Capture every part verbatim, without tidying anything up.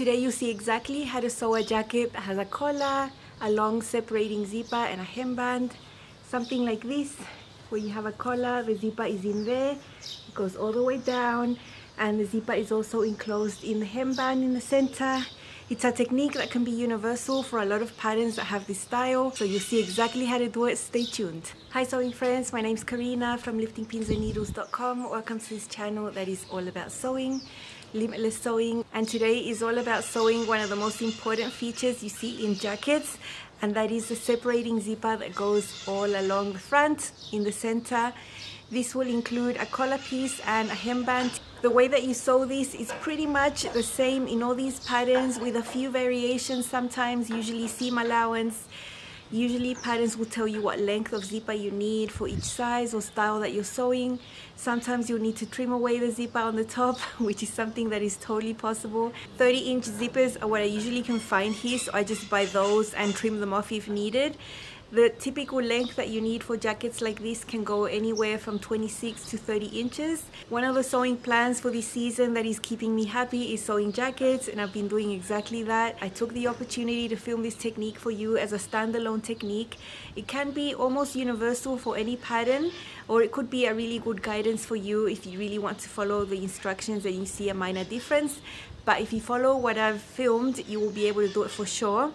Today you see exactly how to sew a jacket that has a collar, a long separating zipper, and a hemband. Something like this, where you have a collar, the zipper is in there, it goes all the way down, and the zipper is also enclosed in the hemband in the center. It's a technique that can be universal for a lot of patterns that have this style, so you'll see exactly how to do it. Stay tuned. Hi sewing friends, my name's Karina from Lifting Pins and Needles dot com. Welcome to this channel that is all about sewing, limitless sewing, and today is all about sewing one of the most important features you see in jackets, and that is the separating zipper that goes all along the front, in the center. This will include a collar piece and a hemband. The way that you sew this is pretty much the same in all these patterns, with a few variations sometimes, usually seam allowance. Usually patterns will tell you what length of zipper you need for each size or style that you're sewing. Sometimes you'll need to trim away the zipper on the top, which is something that is totally possible. thirty inch zippers are what I usually can find here, so I just buy those and trim them off if needed. The typical length that you need for jackets like this can go anywhere from twenty-six to thirty inches. One of the sewing plans for this season that is keeping me happy is sewing jackets, and I've been doing exactly that. I took the opportunity to film this technique for you as a standalone technique. It can be almost universal for any pattern, or it could be a really good guidance for you if you really want to follow the instructions and you see a minor difference. But if you follow what I've filmed, you will be able to do it for sure.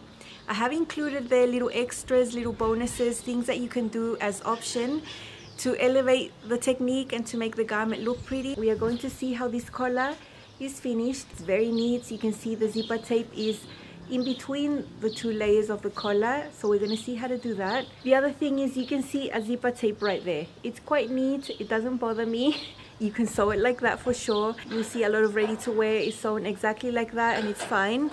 I have included there little extras, little bonuses, things that you can do as option to elevate the technique and to make the garment look pretty. We are going to see how this collar is finished. It's very neat. You can see the zipper tape is in between the two layers of the collar, so we're going to see how to do that. The other thing is you can see a zipper tape right there. It's quite neat. It doesn't bother me. You can sew it like that for sure. You'll see a lot of ready-to-wear is sewn exactly like that, and it's fine.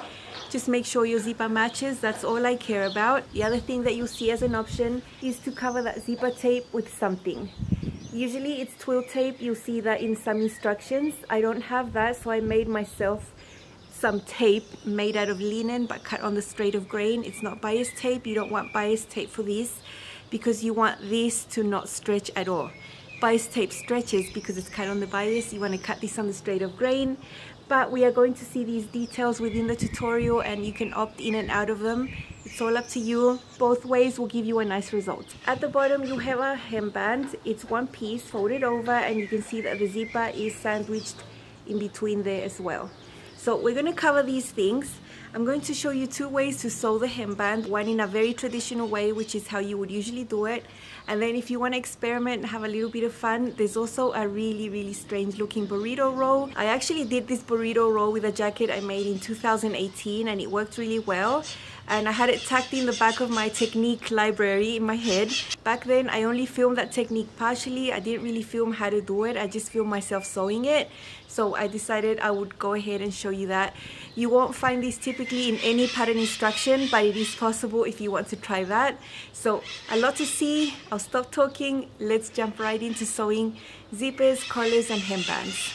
Just make sure your zipper matches, that's all I care about. The other thing that you'll see as an option is to cover that zipper tape with something. Usually it's twill tape, you'll see that in some instructions. I don't have that, so I made myself some tape made out of linen but cut on the straight of grain. It's not bias tape, you don't want bias tape for this because you want this to not stretch at all. Bias tape stretches because it's cut on the bias. You want to cut this on the straight of grain, but we are going to see these details within the tutorial and you can opt in and out of them. It's all up to you. Both ways will give you a nice result. At the bottom you have a hemband. It's one piece folded over, and you can see that the zipper is sandwiched in between there as well. So we're going to cover these things. I'm going to show you two ways to sew the hemband, one in a very traditional way, which is how you would usually do it. And then if you want to experiment and have a little bit of fun, there's also a really, really strange looking burrito roll. I actually did this burrito roll with a jacket I made in two thousand eighteen, and it worked really well. And I had it tucked in the back of my technique library in my head. Back then, I only filmed that technique partially. I didn't really film how to do it. I just filmed myself sewing it. So I decided I would go ahead and show you that. You won't find these typically in any pattern instruction, but it is possible if you want to try that. So a lot to see. I'll stop talking. Let's jump right into sewing zippers, collars, and hembands.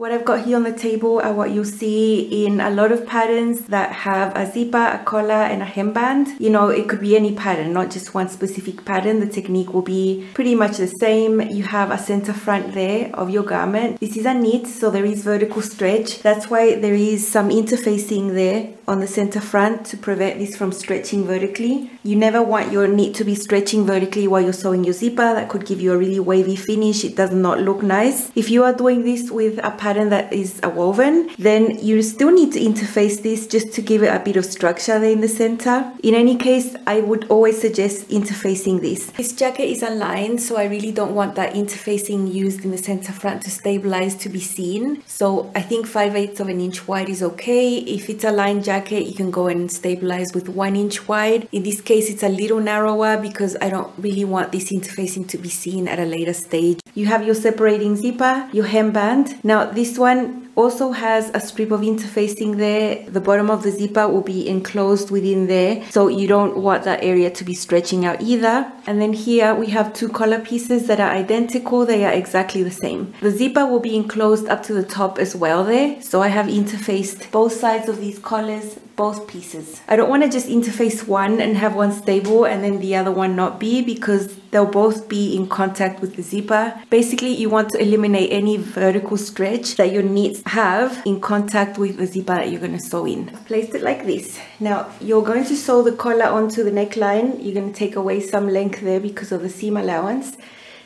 What I've got here on the table are what you'll see in a lot of patterns that have a zipper, a collar, and a hemband. You know, it could be any pattern, not just one specific pattern. The technique will be pretty much the same. You have a center front there of your garment. This is a knit, so there is vertical stretch. That's why there is some interfacing there on the center front to prevent this from stretching vertically. You never want your knit to be stretching vertically while you're sewing your zipper. That could give you a really wavy finish. It does not look nice. If you are doing this with a pattern that is a woven, then you still need to interface this just to give it a bit of structure there in the center. In any case, I would always suggest interfacing this. This jacket is aligned, so I really don't want that interfacing used in the center front to stabilize to be seen. So I think five eighths of an inch wide is okay. If it's a lined jacket, you can go and stabilize with one inch wide. In this case, it's a little narrower because I don't really want this interfacing to be seen at a later stage. You have your separating zipper, your hemband. Now, this one also has a strip of interfacing there. The bottom of the zipper will be enclosed within there, so you don't want that area to be stretching out either. And then here we have two collar pieces that are identical. They are exactly the same. The zipper will be enclosed up to the top as well there. So I have interfaced both sides of these collars, both pieces. I don't want to just interface one and have one stable and then the other one not be, because they'll both be in contact with the zipper. Basically, you want to eliminate any vertical stretch that your knits have in contact with the zipper that you're going to sew in. I've placed it like this. Now, you're going to sew the collar onto the neckline. You're going to take away some length there because of the seam allowance.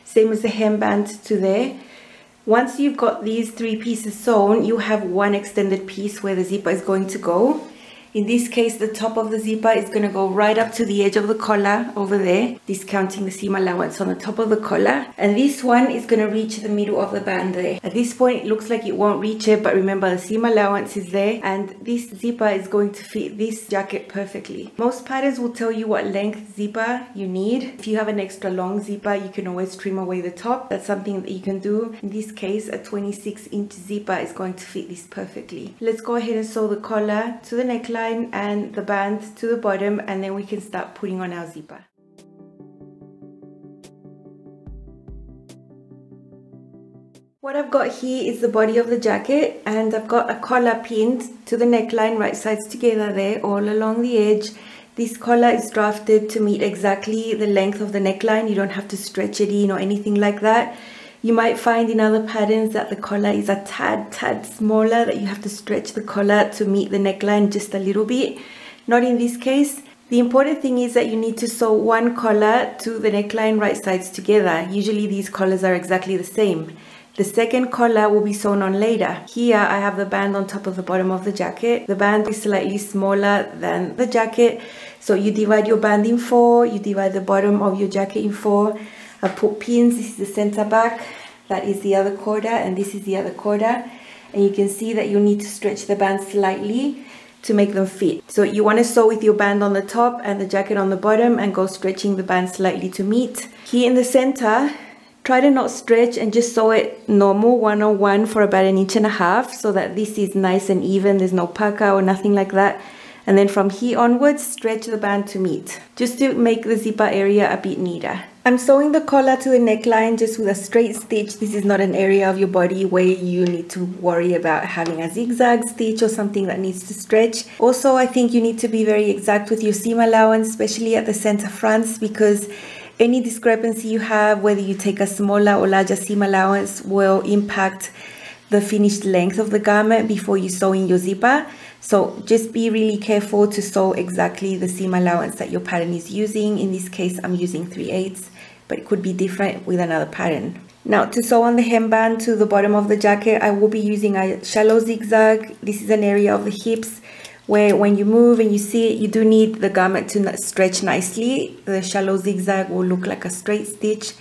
Same as the hemband to there. Once you've got these three pieces sewn, you have one extended piece where the zipper is going to go. In this case, the top of the zipper is going to go right up to the edge of the collar over there, discounting the seam allowance on the top of the collar. And this one is going to reach the middle of the band there. At this point, it looks like it won't reach it, but remember the seam allowance is there, and this zipper is going to fit this jacket perfectly. Most patterns will tell you what length zipper you need. If you have an extra long zipper, you can always trim away the top. That's something that you can do. In this case, a twenty-six inch zipper is going to fit this perfectly. Let's go ahead and sew the collar to the neckline and the band to the bottom, and then we can start putting on our zipper. What I've got here is the body of the jacket, and I've got a collar pinned to the neckline, right sides together there, all along the edge. This collar is drafted to meet exactly the length of the neckline. You don't have to stretch it in or anything like that. You might find in other patterns that the collar is a tad, tad smaller, that you have to stretch the collar to meet the neckline just a little bit. Not in this case. The important thing is that you need to sew one collar to the neckline right sides together. Usually these collars are exactly the same. The second collar will be sewn on later. Here I have the band on top of the bottom of the jacket. The band is slightly smaller than the jacket. So you divide your band in four, you divide the bottom of your jacket in four. I put pins. This is the center back, that is the other quarter, and this is the other quarter, and you can see that you need to stretch the band slightly to make them fit. So you want to sew with your band on the top and the jacket on the bottom and go stretching the band slightly to meet. Here in the center, try to not stretch and just sew it normal one on one for about an inch and a half, so that this is nice and even, there's no pucker or nothing like that. And then from here onwards, stretch the band to meet, just to make the zipper area a bit neater. I'm sewing the collar to the neckline just with a straight stitch. This is not an area of your body where you need to worry about having a zigzag stitch or something that needs to stretch. Also, I think you need to be very exact with your seam allowance, especially at the center fronts, because any discrepancy you have, whether you take a smaller or larger seam allowance, will impact the finished length of the garment before you sew in your zipper. So just be really careful to sew exactly the seam allowance that your pattern is using. In this case, I'm using three eighths, but it could be different with another pattern. Now, to sew on the hemband to the bottom of the jacket, I will be using a shallow zigzag. This is an area of the hips where, when you move and you see it, you do need the garment to stretch nicely. The shallow zigzag will look like a straight stitch.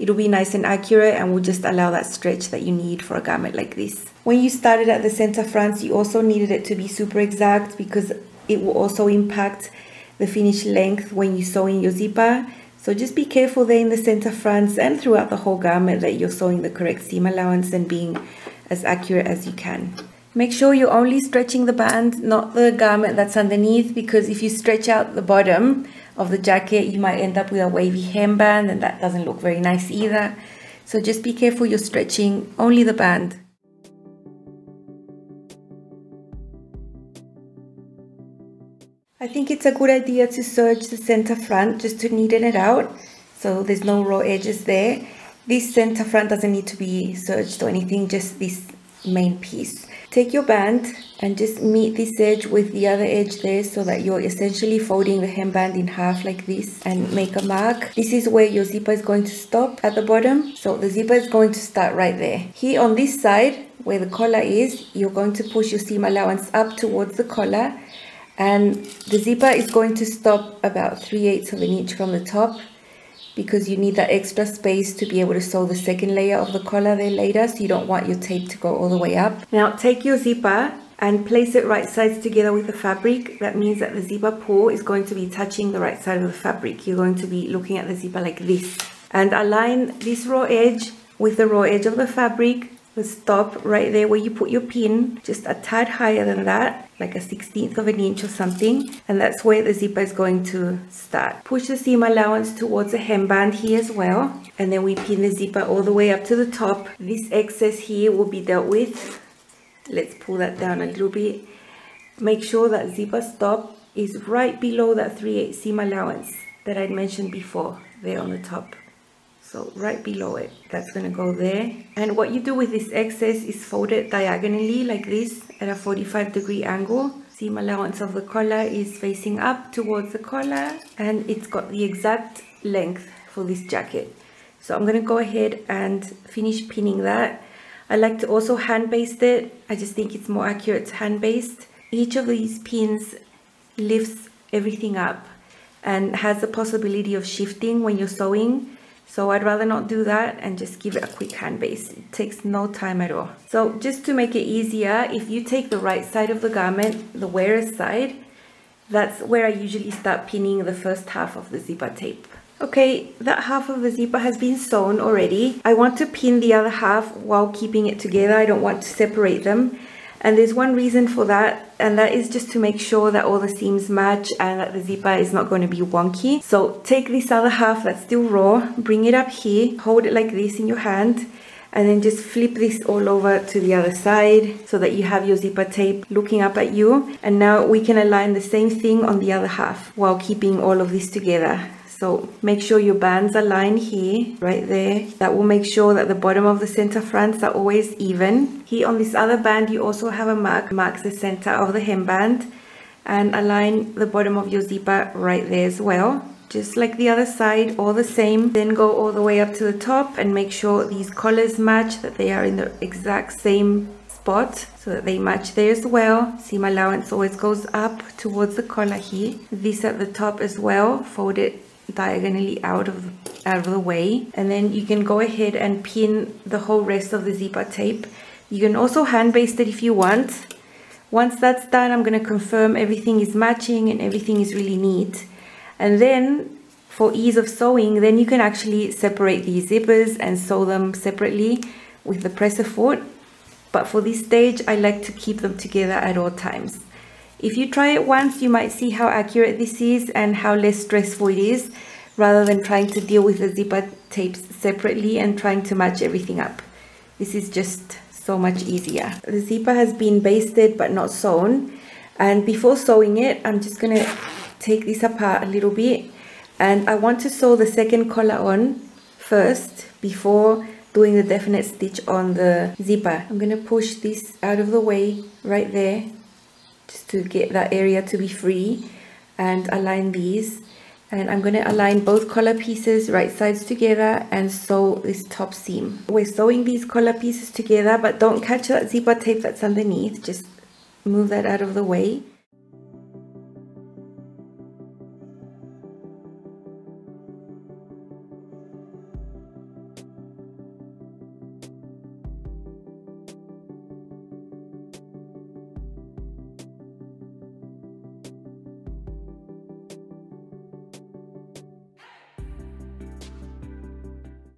It'll be nice and accurate and will just allow that stretch that you need for a garment like this. When you started at the center front, you also needed it to be super exact, because it will also impact the finished length when you sew in your zipper. So just be careful there in the center fronts and throughout the whole garment that you're sewing the correct seam allowance and being as accurate as you can. Make sure you're only stretching the band, not the garment that's underneath, because if you stretch out the bottom of the jacket, you might end up with a wavy hemband, and that doesn't look very nice either. So just be careful you're stretching only the band. I think it's a good idea to serge the center front just to neaten it out, so there's no raw edges there. This center front doesn't need to be serged or anything, just this main piece. Take your band and just meet this edge with the other edge there, so that you're essentially folding the hemband in half like this, and make a mark. This is where your zipper is going to stop, at the bottom. So the zipper is going to start right there. Here on this side where the collar is, you're going to push your seam allowance up towards the collar, and the zipper is going to stop about three eighths of an inch from the top, because you need that extra space to be able to sew the second layer of the collar there later, so you don't want your tape to go all the way up. Now take your zipper and place it right sides together with the fabric. That means that the zipper pull is going to be touching the right side of the fabric. You're going to be looking at the zipper like this. And align this raw edge with the raw edge of the fabric, But stop right there where you put your pin, just a tad higher than that, like a sixteenth of an inch or something, and that's where the zipper is going to start. Push the seam allowance towards the hemband here as well, and then we pin the zipper all the way up to the top. This excess here will be dealt with. Let's pull that down a little bit. Make sure that zipper stop is right below that three eighths seam allowance that I mentioned before, there on the top. So right below it, that's going to go there. And what you do with this excess is fold it diagonally like this at a forty-five degree angle. Seam allowance of the collar is facing up towards the collar, and it's got the exact length for this jacket. So I'm going to go ahead and finish pinning that. I like to also hand baste it. I just think it's more accurate to hand baste. Each of these pins lifts everything up and has the possibility of shifting when you're sewing. So I'd rather not do that and just give it a quick hand baste. It takes no time at all. So just to make it easier, if you take the right side of the garment, the wearer's side, that's where I usually start pinning the first half of the zipper tape. Okay, that half of the zipper has been sewn already. I want to pin the other half while keeping it together. I don't want to separate them. And there's one reason for that, and that is just to make sure that all the seams match and that the zipper is not going to be wonky. So take this other half that's still raw, bring it up here, hold it like this in your hand, and then just flip this all over to the other side so that you have your zipper tape looking up at you. And now we can align the same thing on the other half while keeping all of this together. So make sure your bands align here, right there. That will make sure that the bottom of the center fronts are always even. Here on this other band, you also have a mark. Mark the center of the hemband and align the bottom of your zipper right there as well. Just like the other side, all the same. Then go all the way up to the top and make sure these collars match, that they are in the exact same spot so that they match there as well. Seam allowance always goes up towards the collar here. This at the top as well, fold it diagonally out of out of the way, and then you can go ahead and pin the whole rest of the zipper tape. You can also hand baste it if you want. Once that's done, I'm going to confirm everything is matching and everything is really neat, and then for ease of sewing, then you can actually separate these zippers and sew them separately with the presser foot. But for this stage, I like to keep them together at all times. If you try it once, you might see how accurate this is and how less stressful it is, rather than trying to deal with the zipper tapes separately and trying to match everything up. This is just so much easier. The zipper has been basted but not sewn. And before sewing it, I'm just going to take this apart a little bit. And I want to sew the second collar on first before doing the definite stitch on the zipper. I'm going to push this out of the way right there, just to get that area to be free, and align these. And I'm going to align both collar pieces right sides together and sew this top seam. We're sewing these collar pieces together, but don't catch that zipper tape that's underneath. Just move that out of the way.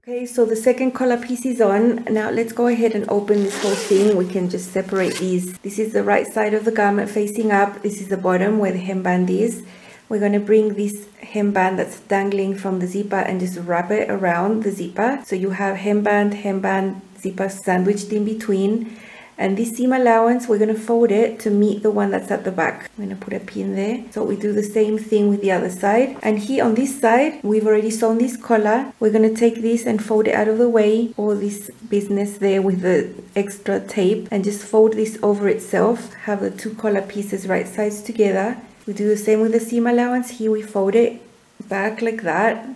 Okay, so the second collar piece is on. Now let's go ahead and open this whole thing. We can just separate these. This is the right side of the garment facing up. This is the bottom where the hemband is. We're going to bring this hemband that's dangling from the zipper and just wrap it around the zipper. So you have hemband, hemband, zipper sandwiched in between. And this seam allowance, we're going to fold it to meet the one that's at the back. I'm going to put a pin there. So we do the same thing with the other side. And here on this side, we've already sewn this collar. We're going to take this and fold it out of the way, all this business there with the extra tape, and just fold this over itself. Have the two collar pieces right sides together. We do the same with the seam allowance. Here we fold it back like that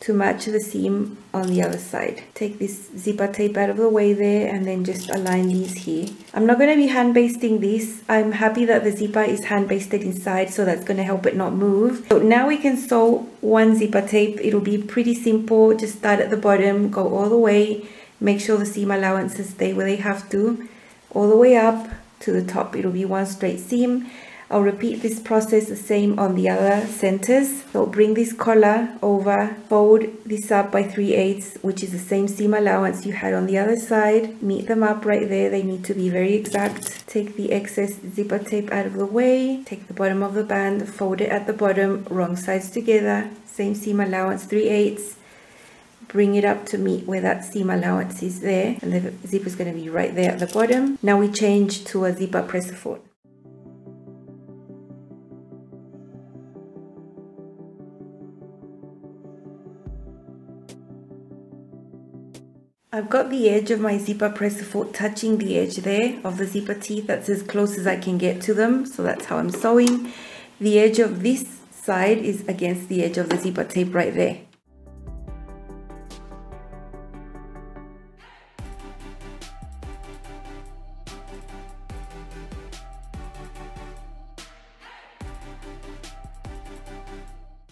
to match the seam on the other side. Take this zipper tape out of the way there, and then just align these here. I'm not going to be hand basting this. I'm happy that the zipper is hand basted inside, so that's going to help it not move. So now we can sew one zipper tape. It'll be pretty simple. Just start at the bottom, go all the way, make sure the seam allowances stay where they have to, all the way up to the top. It'll be one straight seam. I'll repeat this process the same on the other centers. So bring this collar over, fold this up by three eighths, which is the same seam allowance you had on the other side. Meet them up right there, they need to be very exact. Take the excess zipper tape out of the way, take the bottom of the band, fold it at the bottom, wrong sides together, same seam allowance, three eighths. Bring it up to meet where that seam allowance is there, and the zipper is going to be right there at the bottom. Now we change to a zipper presser fold. I've got the edge of my zipper presser fold touching the edge there of the zipper teeth. That's as close as I can get to them, so that's how I'm sewing. The edge of this side is against the edge of the zipper tape right there.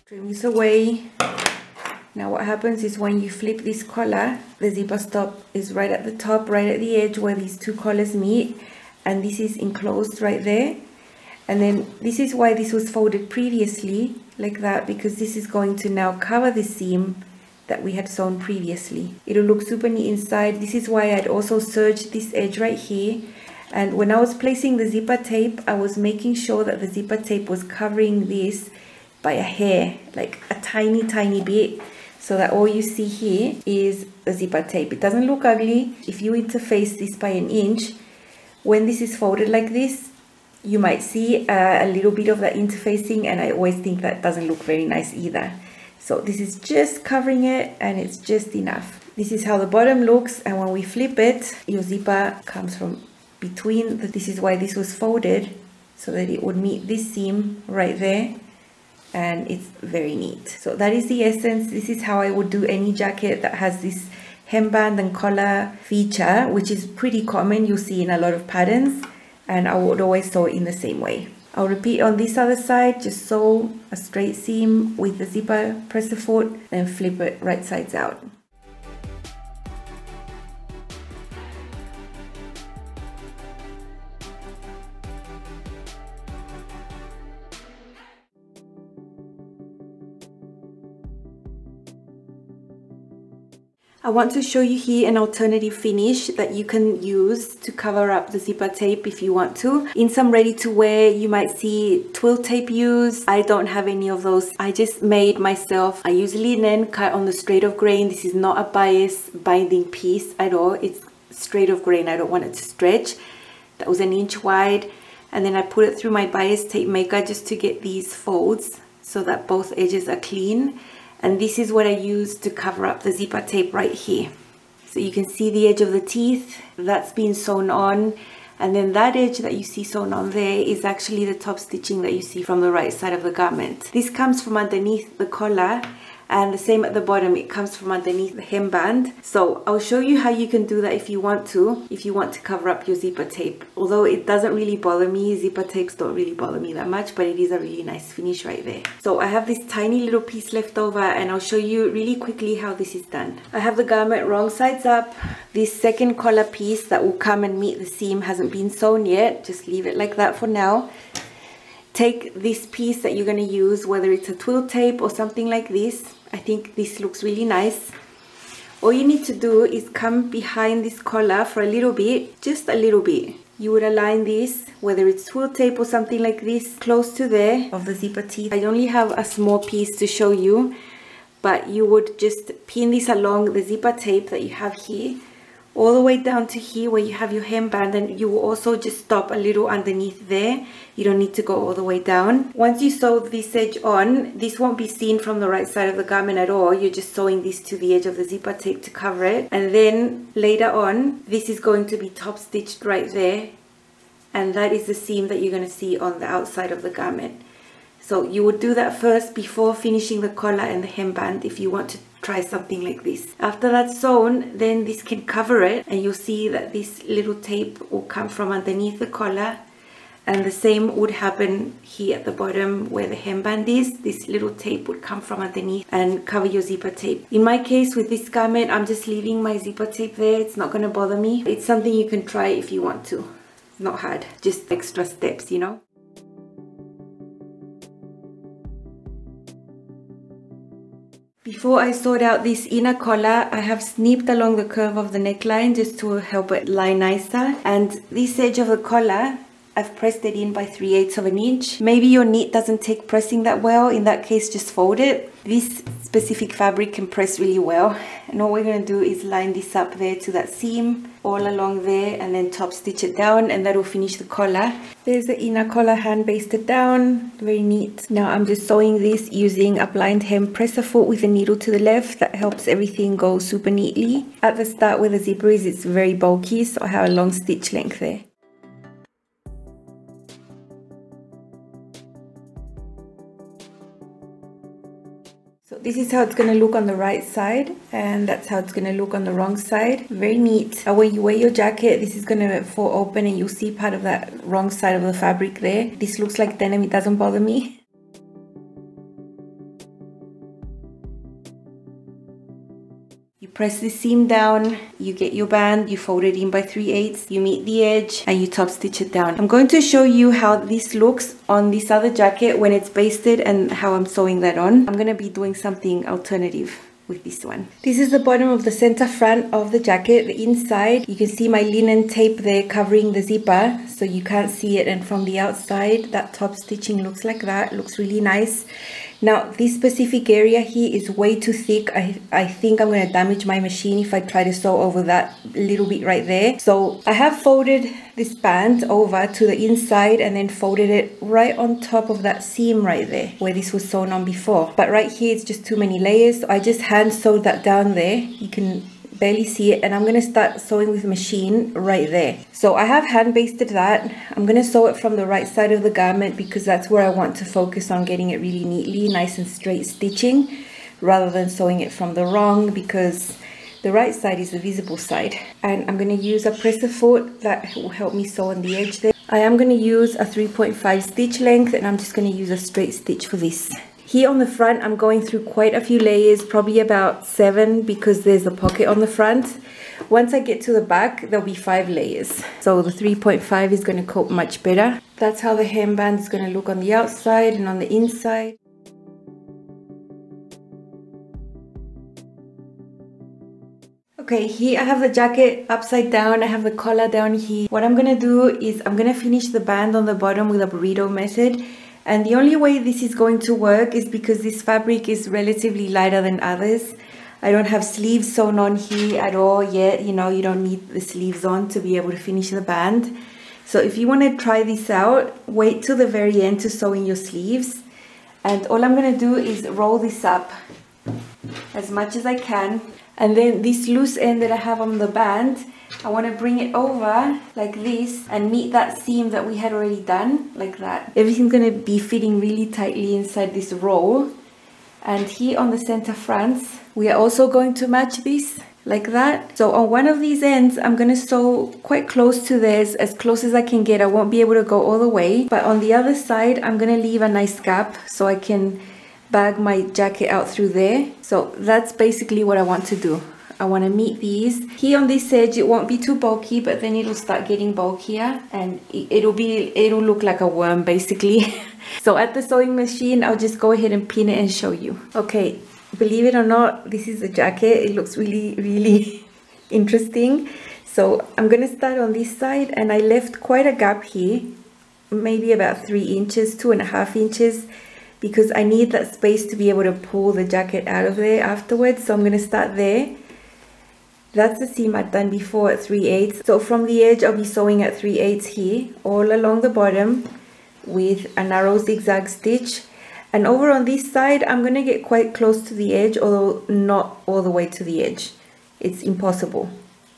Trim this away. Now what happens is when you flip this collar, the zipper stop is right at the top, right at the edge where these two collars meet, and this is enclosed right there. And then this is why this was folded previously like that, because this is going to now cover the seam that we had sewn previously. It'll look super neat inside. This is why I'd also serged this edge right here. And when I was placing the zipper tape, I was making sure that the zipper tape was covering this by a hair, like a tiny tiny bit, so that all you see here is a zipper tape. It doesn't look ugly. If you interface this by an inch, when this is folded like this, you might see uh, a little bit of that interfacing, and I always think that doesn't look very nice either. So this is just covering it, and it's just enough. This is how the bottom looks, and when we flip it, your zipper comes from between. This is why this was folded, so that it would meet this seam right there. And it's very neat. So that is the essence. This is how I would do any jacket that has this hemband and collar feature, which is pretty common. You'll see in a lot of patterns, and I would always sew in the same way. I'll repeat on this other side. Just sew a straight seam with the zipper presser fold, then flip it right sides out. I want to show you here an alternative finish that you can use to cover up the zipper tape if you want to. In some ready-to-wear, you might see twill tape used. I don't have any of those. I just made myself. I use linen cut on the straight of grain. This is not a bias binding piece at all. It's straight of grain. I don't want it to stretch. That was an inch wide. And then I put it through my bias tape maker just to get these folds so that both edges are clean. And this is what I use to cover up the zipper tape right here. So you can see the edge of the teeth that's been sewn on, and then that edge that you see sewn on there is actually the top stitching that you see from the right side of the garment. This comes from underneath the collar, and the same at the bottom, it comes from underneath the hemband. So I'll show you how you can do that if you want to, if you want to cover up your zipper tape. Although it doesn't really bother me, zipper tapes don't really bother me that much, but it is a really nice finish right there. So I have this tiny little piece left over, and I'll show you really quickly how this is done. I have the garment wrong sides up. This second collar piece that will come and meet the seam hasn't been sewn yet. Just leave it like that for now. Take this piece that you're going to use, whether it's a twill tape or something like this. I think this looks really nice. All you need to do is come behind this collar for a little bit, just a little bit. You would align this, whether it's twill tape or something like this, close to there of the zipper teeth. I only have a small piece to show you, but you would just pin this along the zipper tape that you have here, all the way down to here where you have your hemband, and you will also just stop a little underneath there. You don't need to go all the way down. Once you sew this edge on, this won't be seen from the right side of the garment at all. You're just sewing this to the edge of the zipper tape to cover it. And then later on, this is going to be top stitched right there. And that is the seam that you're going to see on the outside of the garment. So you would do that first before finishing the collar and the hemband if you want to try something like this. After that's sewn, then this can cover it, and you'll see that this little tape will come from underneath the collar, and the same would happen here at the bottom where the hemband is. This little tape would come from underneath and cover your zipper tape. In my case with this garment, I'm just leaving my zipper tape there. It's not going to bother me. It's something you can try if you want to. It's not hard, just extra steps, you know. Before I sort out this inner collar, I have snipped along the curve of the neckline just to help it lie nicer. And this edge of the collar, I've pressed it in by three eighths of an inch. Maybe your knit doesn't take pressing that well. In that case, just fold it. This specific fabric can press really well. And all we're going to do is line this up there to that seam, all along there, and then top stitch it down, and that will finish the collar. There's the inner collar hand basted down, very neat. Now I'm just sewing this using a blind hem presser foot with a needle to the left. That helps everything go super neatly. At the start where the zipper is, it's very bulky, so I have a long stitch length there. This is how it's going to look on the right side, and that's how it's going to look on the wrong side. Very neat. When you wear your jacket, this is going to fall open and you'll see part of that wrong side of the fabric there. This looks like denim, it doesn't bother me. You press the seam down, you get your band, you fold it in by three eighths, you meet the edge, and you top stitch it down. I'm going to show you how this looks on this other jacket when it's basted and how I'm sewing that on. I'm going to be doing something alternative with this one. This is the bottom of the center front of the jacket, the inside. You can see my linen tape there covering the zipper, so you can't see it, and from the outside that top stitching looks like that. Looks really nice. Now this specific area here is way too thick. I, I think I'm going to damage my machine if I try to sew over that little bit right there. So I have folded this band over to the inside and then folded it right on top of that seam right there where this was sewn on before. But right here it's just too many layers, so I just hand sewed that down there. You can barely see it, and I'm going to start sewing with the machine right there. So I have hand basted that. I'm going to sew it from the right side of the garment because that's where I want to focus on getting it really neatly, nice and straight stitching, rather than sewing it from the wrong, because the right side is the visible side. And I'm going to use a presser foot that will help me sew on the edge there. I am going to use a three point five stitch length, and I'm just going to use a straight stitch for this. Here on the front, I'm going through quite a few layers, probably about seven, because there's a pocket on the front. Once I get to the back, there'll be five layers. So the three point five is going to cope much better. That's how the hemband is going to look on the outside and on the inside. Okay, here I have the jacket upside down, I have the collar down here. What I'm going to do is I'm going to finish the band on the bottom with a burrito method. And the only way this is going to work is because this fabric is relatively lighter than others. I don't have sleeves sewn on here at all yet. You know, you don't need the sleeves on to be able to finish the band. So if you want to try this out, wait till the very end to sew in your sleeves. And all I'm going to do is roll this up as much as I can. And then this loose end that I have on the band, I want to bring it over like this and meet that seam that we had already done, like that. Everything's going to be fitting really tightly inside this roll. And here on the center front, we are also going to match this, like that. So on one of these ends, I'm going to sew quite close to theirs, as close as I can get. I won't be able to go all the way. But on the other side, I'm going to leave a nice gap so I can bag my jacket out through there. So that's basically what I want to do. I want to meet these. Here on this edge, it won't be too bulky, but then it'll start getting bulkier and it'll be, it'll look like a worm basically. So at the sewing machine, I'll just go ahead and pin it and show you. Okay, believe it or not, this is the jacket. It looks really, really interesting. So I'm going to start on this side, and I left quite a gap here, maybe about three inches, two and a half inches. Because I need that space to be able to pull the jacket out of there afterwards. So I'm going to start there. That's the seam I've done before at three eighths. So from the edge, I'll be sewing at three eighths here, all along the bottom with a narrow zigzag stitch. And over on this side, I'm going to get quite close to the edge, although not all the way to the edge. It's impossible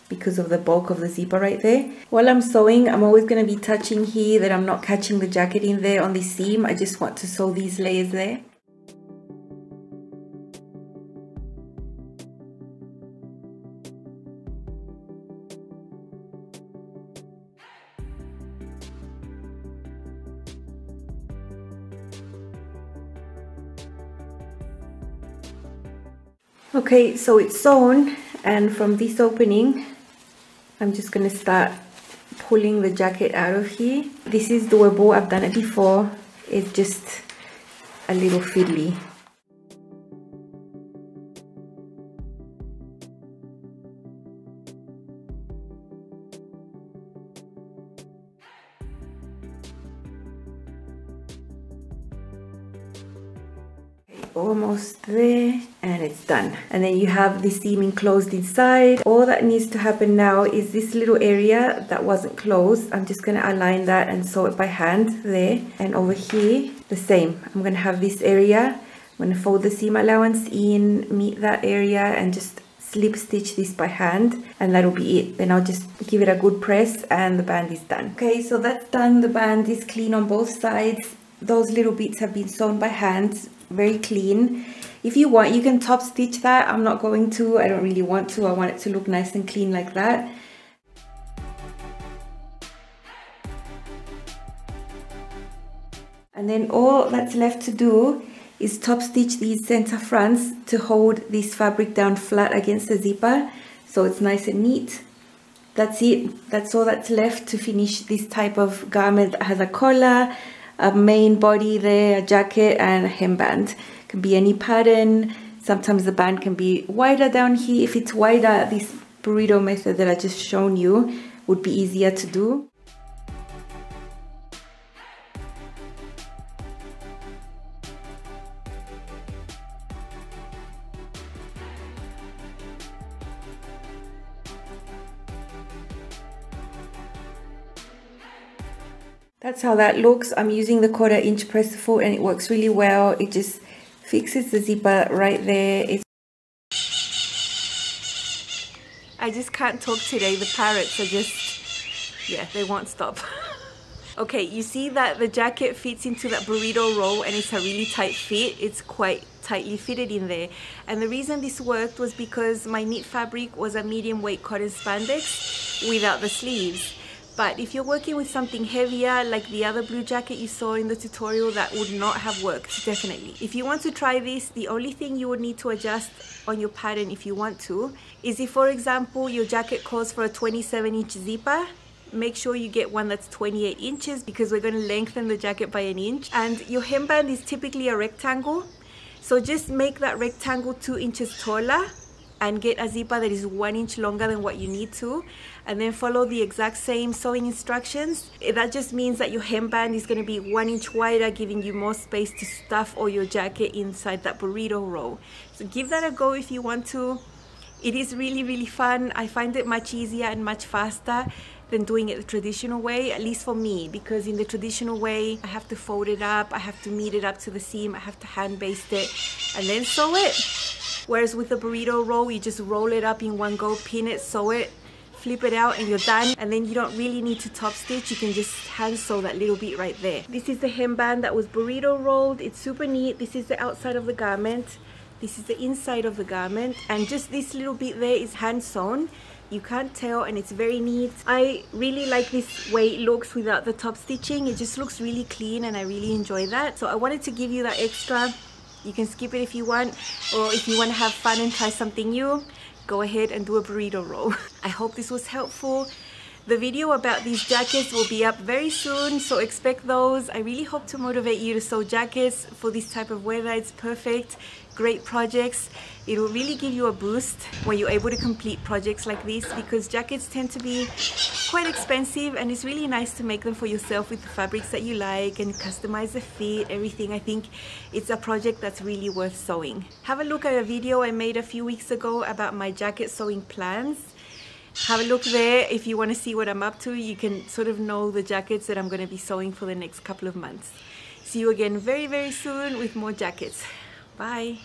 because of the bulk of the zipper right there. While I'm sewing, I'm always going to be touching here that I'm not catching the jacket in there on the seam. I just want to sew these layers there. Okay, so it's sewn, and from this opening, I'm just going to start pulling the jacket out of here. This is doable, I've done it before, it's just a little fiddly. almost there, and it's done. And then you have the seam enclosed inside. All that needs to happen now is this little area that wasn't closed, I'm just going to align that and sew it by hand there. And over here the same, I'm going to have this area, I'm going to fold the seam allowance in, meet that area, and just slip stitch this by hand, and that'll be it. Then I'll just give it a good press and the band is done. Okay, so that's done. The band is clean on both sides. Those little bits have been sewn by hand, very clean. If you want, you can top stitch that. I'm not going to, I don't really want to. I want it to look nice and clean like that. And then all that's left to do is top stitch these center fronts to hold this fabric down flat against the zipper so it's nice and neat. That's it. That's all that's left to finish this type of garment that has a collar, a main body there, a jacket, and a hemband. It can be any pattern. Sometimes the band can be wider down here. If it's wider, this burrito method that I just shown you would be easier to do. That's how that looks. I'm using the quarter inch press foot and it works really well. It just fixes the zipper right there. It's I just can't talk today. The parrots are just, yeah, they won't stop. Okay, you see that the jacket fits into that burrito roll and it's a really tight fit. It's quite tightly fitted in there. And the reason this worked was because my knit fabric was a medium weight cotton spandex without the sleeves. But if you're working with something heavier, like the other blue jacket you saw in the tutorial, that would not have worked, definitely. If you want to try this, the only thing you would need to adjust on your pattern if you want to, is if, for example, your jacket calls for a twenty-seven inch zipper, make sure you get one that's twenty-eight inches because we're going to lengthen the jacket by an inch. And your hemband is typically a rectangle, so just make that rectangle two inches taller and get a zipper that is one inch longer than what you need to, and then follow the exact same sewing instructions. That just means that your hemband is going to be one inch wider, giving you more space to stuff all your jacket inside that burrito roll. So give that a go if you want to. It is really, really fun. I find it much easier and much faster than doing it the traditional way, at least for me, because in the traditional way, I have to fold it up, I have to meet it up to the seam, I have to hand baste it, and then sew it. Whereas with the burrito roll, you just roll it up in one go, pin it, sew it, flip it out, and you're done. And then you don't really need to top stitch. You can just hand sew that little bit right there. This is the hemband that was burrito rolled. It's super neat. This is the outside of the garment. This is the inside of the garment. And just this little bit there is hand sewn. You can't tell, and it's very neat. I really like this way it looks without the top stitching. It just looks really clean, and I really enjoy that. So I wanted to give you that extra. You can skip it if you want, or if you want to have fun and try something new, go ahead and do a burrito roll. I hope this was helpful. The video about these jackets will be up very soon, so expect those. I really hope to motivate you to sew jackets for this type of weather. It's perfect, great projects. It will really give you a boost when you're able to complete projects like this, because jackets tend to be quite expensive, and it's really nice to make them for yourself with the fabrics that you like and customize the fit, everything. I think it's a project that's really worth sewing. Have a look at a video I made a few weeks ago about my jacket sewing plans. Have a look there if you want to see what I'm up to. You can sort of know the jackets that I'm going to be sewing for the next couple of months. See you again very, very soon with more jackets. Bye.